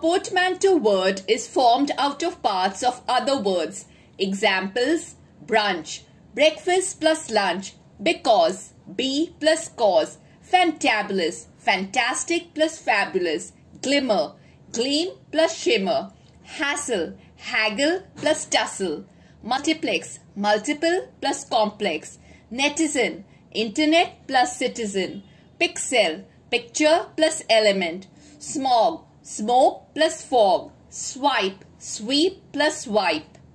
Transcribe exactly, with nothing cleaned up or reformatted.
portmanteau word is formed out of parts of other words. Examples: brunch, breakfast plus lunch, because, be plus cause, fantabulous, fantastic plus fabulous, glimmer, gleam plus shimmer, hassle, haggle plus tussle, multiplex, multiple plus complex, netizen, internet plus citizen, pixel, picture plus element, smog, smoke plus fog, swipe, sweep plus wipe.